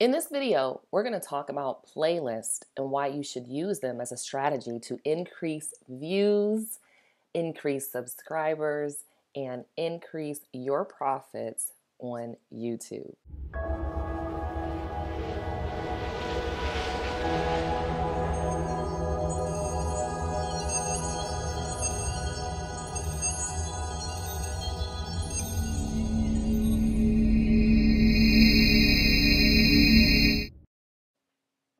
In this video, we're going to talk about playlists and why you should use them as a strategy to increase views, increase subscribers, and increase your profits on YouTube.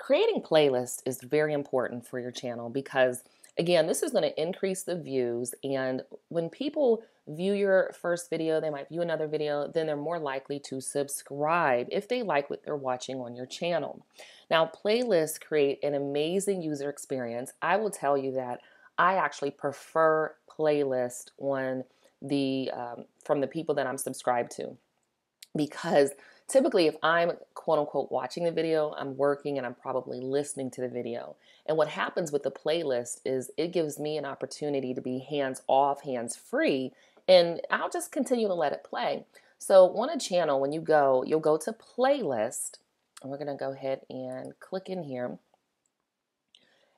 Creating playlists is very important for your channel because, again, this is going to increase the views, and when people view your first video, they might view another video, then they're more likely to subscribe if they like what they're watching on your channel. Now, playlists create an amazing user experience. I will tell you that I actually prefer playlists on the, from the people that I'm subscribed to, because typically, if I'm quote unquote watching the video, I'm working and I'm probably listening to the video. And what happens with the playlist is it gives me an opportunity to be hands off, hands free, and I'll just continue to let it play. So on a channel, when you go, you'll go to playlist, and we're going to go ahead and click in here.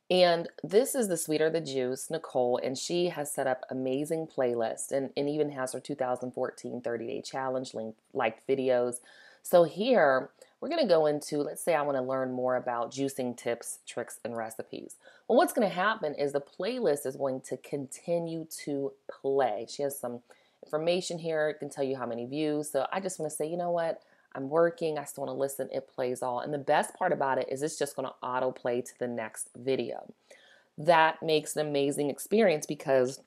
And this is the Sweeter the Juice, Nicole, and she has set up amazing playlists and even has her 2014 30-day challenge liked videos. So here, we're going to go into, let's say I want to learn more about juicing tips, tricks, and recipes. Well, what's going to happen is the playlist is going to continue to play. She has some information here. It can tell you how many views. So I just want to say, you know what? I'm working. I still want to listen. It plays all. And the best part about it is it's just going to autoplay to the next video. That makes an amazing experience because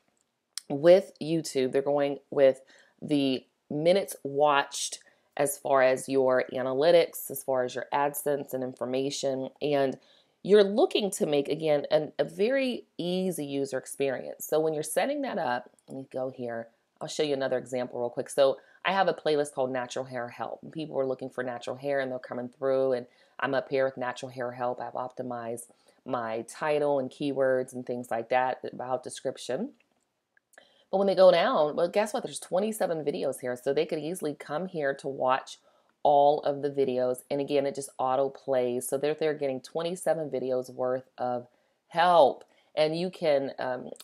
with YouTube, they're going with the minutes watched as far as your analytics, as far as your AdSense and information. And you're looking to make, again, a very easy user experience. So when you're setting that up, let me go here. I'll show you another example real quick. So I have a playlist called Natural Hair Help. People are looking for natural hair and they're coming through, and I'm up here with Natural Hair Help. I've optimized my title and keywords and things like that, about description. But when they go down, well, guess what? There's 27 videos here, so they could easily come here to watch all of the videos. And again, it just auto plays. So they're getting 27 videos worth of help. And you can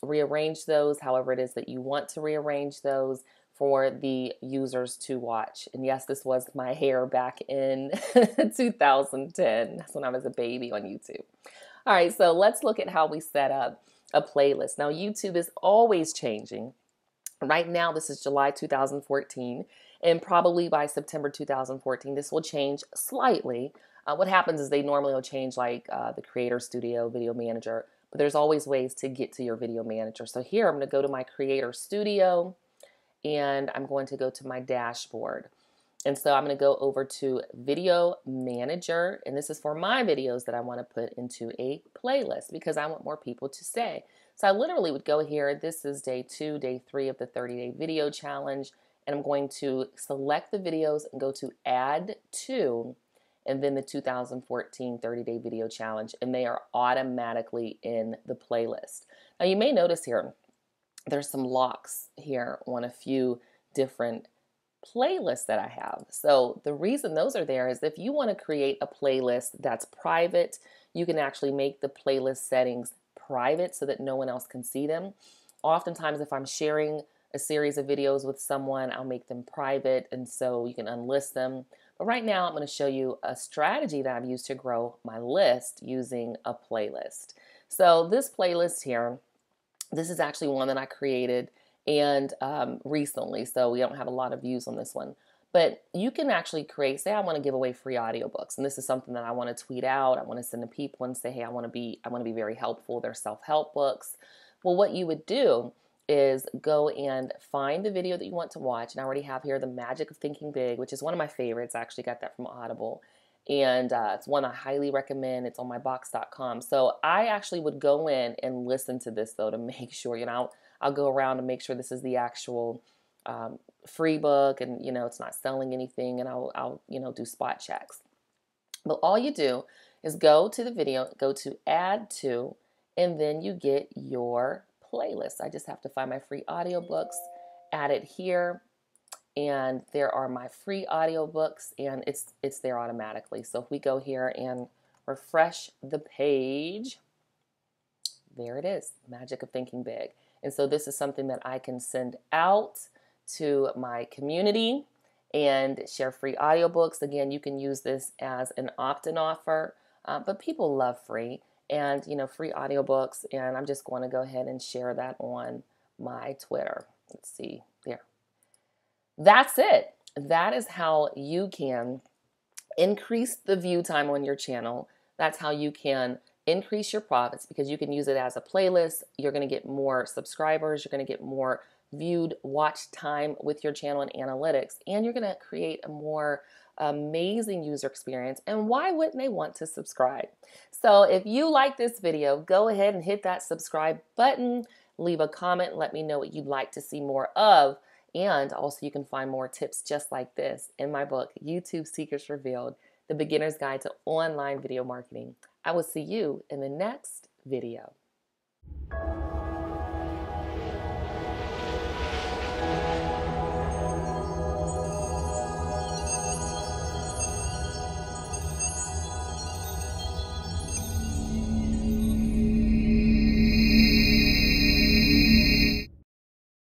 rearrange those however it is that you want to rearrange those for the users to watch. And yes, this was my hair back in 2010. That's when I was a baby on YouTube. All right, so let's look at how we set up a playlist. Now, YouTube is always changing. Right now, this is July 2014, and probably by September 2014, this will change slightly. What happens is they normally will change like the Creator Studio, Video Manager, but there's always ways to get to your Video Manager. So here, I'm going to go to my Creator Studio, and I'm going to go to my dashboard. And so I'm going to go over to Video Manager, and this is for my videos that I want to put into a playlist because I want more people to say. So I literally would go here. This is day 2, day 3 of the 30-day video challenge, and I'm going to select the videos and go to Add To, and then the 2014 30-day video challenge, and they are automatically in the playlist. Now you may notice here, there's some locks here on a few different playlists that I have. So the reason those are there is if you want to create a playlist that's private, you can actually make the playlist settings private so that no one else can see them. Oftentimes, if I'm sharing a series of videos with someone, I'll make them private, and so you can unlist them. But right now, I'm going to show you a strategy that I've used to grow my list using a playlist. So this playlist here, this is actually one that I created and recently, so we don't have a lot of views on this one. But you can actually create, say I want to give away free audiobooks, and this is something that I want to tweet out. I want to send to people and say, hey, I want to be very helpful. They're self-help books. Well, what you would do is go and find the video that you want to watch. And I already have here The Magic of Thinking Big, which is one of my favorites. I actually got that from Audible. And it's one I highly recommend. It's on my box.com. So I actually would go in and listen to this, though, to make sure, you know, I'll go around and make sure this is the actual free book and, you know, it's not selling anything, and I'll, you know, do spot checks. But all you do is go to the video, go to Add To, and then you get your playlist. I just have to find my free audiobooks, add it here, and there are my free audiobooks, and it's there automatically. So if we go here and refresh the page, there it is, Magic of Thinking Big. And so this is something that I can send out to my community and share free audiobooks. Again, you can use this as an opt-in offer, but people love free and, you know, free audiobooks. And I'm just going to go ahead and share that on my Twitter. Let's see there. That's it. That is how you can increase the view time on your channel. That's how you can increase your profits, because you can use it as a playlist. You're going to get more subscribers. You're going to get more viewed watch time with your channel and analytics, and you're going to create a more amazing user experience. And why wouldn't they want to subscribe? So if you like this video, go ahead and hit that subscribe button, leave a comment, let me know what you'd like to see more of. And also you can find more tips just like this in my book, YouTube Secrets Revealed, The Beginner's Guide to Online Video Marketing. I will see you in the next video.